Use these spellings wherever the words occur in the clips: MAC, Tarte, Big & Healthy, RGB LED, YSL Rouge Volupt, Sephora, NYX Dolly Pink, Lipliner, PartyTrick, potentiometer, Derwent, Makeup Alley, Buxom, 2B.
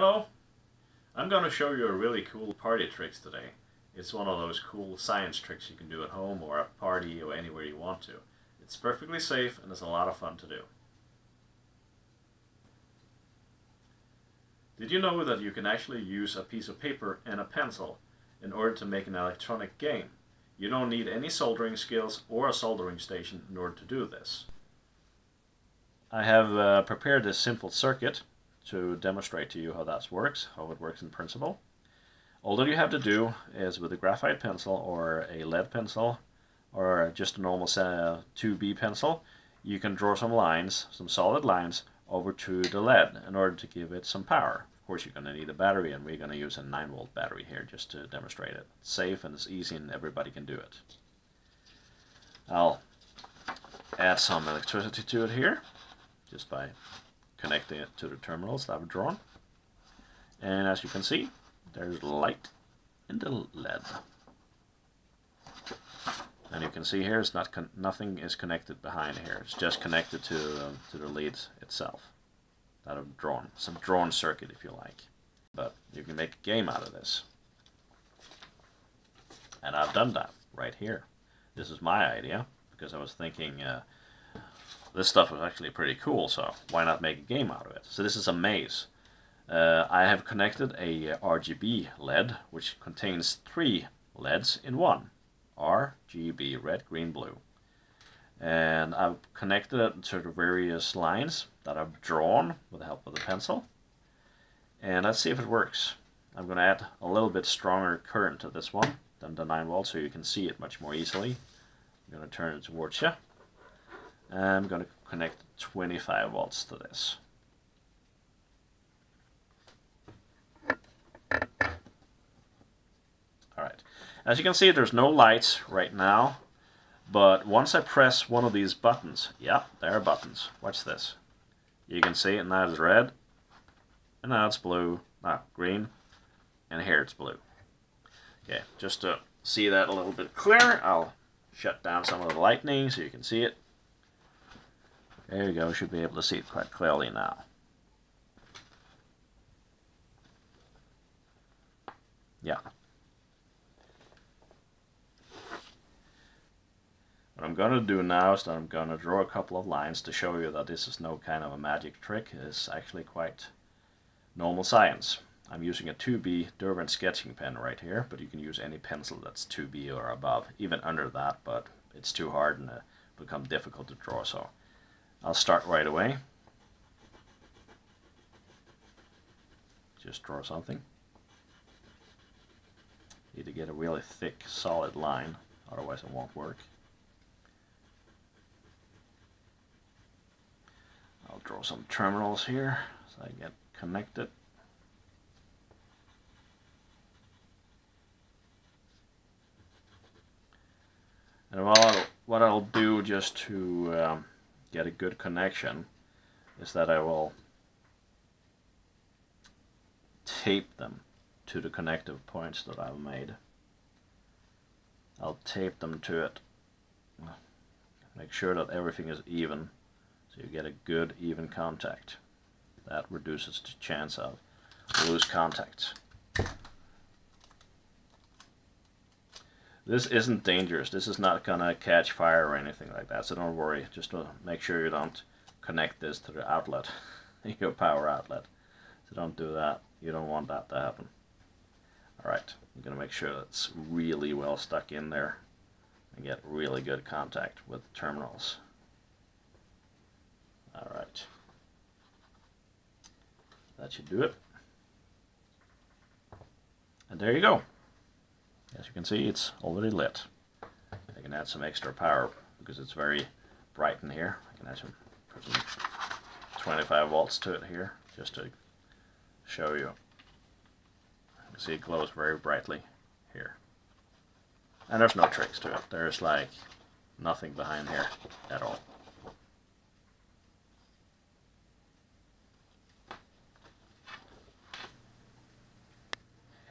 Hello! I'm going to show you a really cool party trick today. It's one of those cool science tricks you can do at home or a party or anywhere you want to. It's perfectly safe and it's a lot of fun to do. Did you know that you can actually use a piece of paper and a pencil in order to make an electronic game? You don't need any soldering skills or a soldering station in order to do this. I have prepared this simple circuit to demonstrate to you how it works in principle. All that you have to do is with a graphite pencil or a lead pencil or just a normal 2B pencil, you can draw some lines, some solid lines over to the lead in order to give it some power. Of course you're going to need a battery, and we're going to use a 9-volt battery here just to demonstrate it. It's safe and it's easy and everybody can do it. I'll add some electricity to it here just by connecting it to the terminals that I've drawn, and as you can see there's light in the LED, and you can see here it's not nothing is connected behind here, it's just connected to the lead itself that I've drawn. It's a drawn circuit if you like, but you can make a game out of this, and I've done that right here. This is my idea because I was thinking this stuff was actually pretty cool, so why not make a game out of it? So this is a maze. I have connected a RGB LED, which contains 3 LEDs in one. RGB, red, green, blue. And I've connected it to the various lines that I've drawn with the help of the pencil. And let's see if it works. I'm going to add a little bit stronger current to this one than the 9 volt, so you can see it much more easily. I'm going to turn it towards you. I'm going to connect 25 volts to this. Alright, as you can see there's no lights right now, but once I press one of these buttons, yeah, there are buttons, watch this. You can see it now it's red, and now it's blue, now green, and here it's blue. Okay, just to see that a little bit clearer, I'll shut down some of the lightning so you can see it. There you go, should be able to see it quite clearly now. Yeah. What I'm going to do now is that I'm going to draw a couple of lines to show you that this is no kind of a magic trick. It's actually quite normal science. I'm using a 2B Derwent sketching pen right here, but you can use any pencil that's 2B or above, even under that, but it's too hard and it becomes difficult to draw, so I'll start right away. Just draw something. Need to get a really thick, solid line, otherwise it won't work. I'll draw some terminals here so I get connected. And what I'll do just to get a good connection is that I will tape them to the connective points that I've made. I'll tape them to it. Make sure that everything is even so you get a good even contact. That reduces the chance of loose contacts. This isn't dangerous, this is not going to catch fire or anything like that, so don't worry. Just make sure you don't connect this to the outlet, your power outlet. So don't do that, you don't want that to happen. Alright, I'm going to make sure that's really well stuck in there and get really good contact with the terminals. Alright, that should do it. And there you go. As you can see, it's already lit. I can add some extra power because it's very bright in here. I can add some, put some 25 volts to it here just to show you. You can see it glows very brightly here. And there's no tricks to it. There's like nothing behind here at all.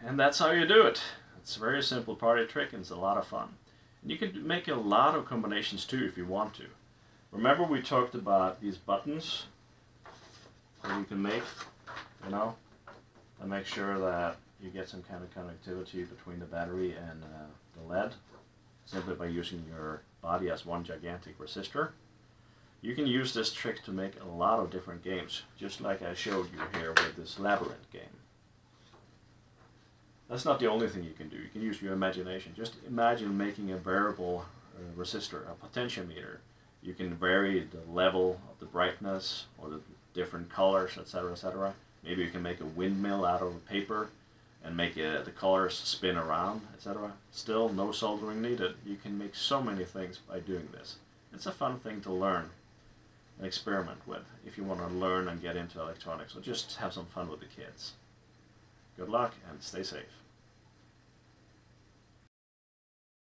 And that's how you do it. It's a very simple party trick and it's a lot of fun. And you can make a lot of combinations too if you want to. Remember we talked about these buttons that you can make, you know, and make sure that you get some kind of connectivity between the battery and the LED simply by using your body as one gigantic resistor. You can use this trick to make a lot of different games, just like I showed you here with this labyrinth game. That's not the only thing you can do. You can use your imagination. Just imagine making a variable resistor, a potentiometer. You can vary the level of the brightness or the different colors, etc., etc. Maybe you can make a windmill out of paper and make the colors spin around, etc. Still, no soldering needed. You can make so many things by doing this. It's a fun thing to learn and experiment with if you want to learn and get into electronics or just have some fun with the kids. Good luck and stay safe.